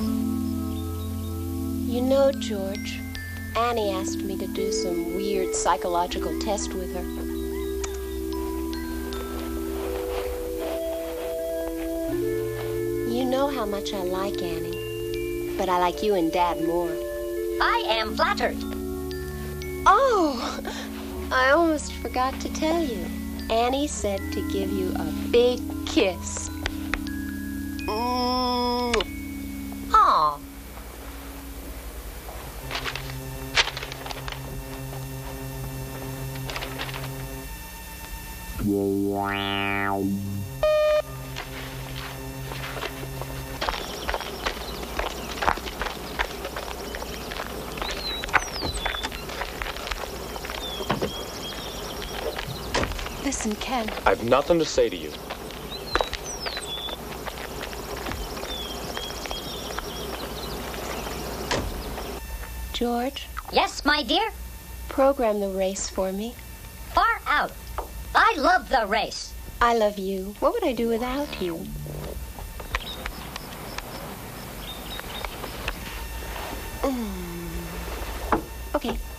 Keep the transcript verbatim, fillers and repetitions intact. You know, George, Annie asked me to do some weird psychological test with her. You know how much I like Annie, but I like you and Dad more. I am flattered. Oh, I almost forgot to tell you. Annie said to give you a big kiss. Mm. Aw. Wow. Listen, Ken. I've nothing to say to you. George? Yes, my dear? Program the race for me. Far out. I love the race. I love you. What would I do without you? Mm. Okay.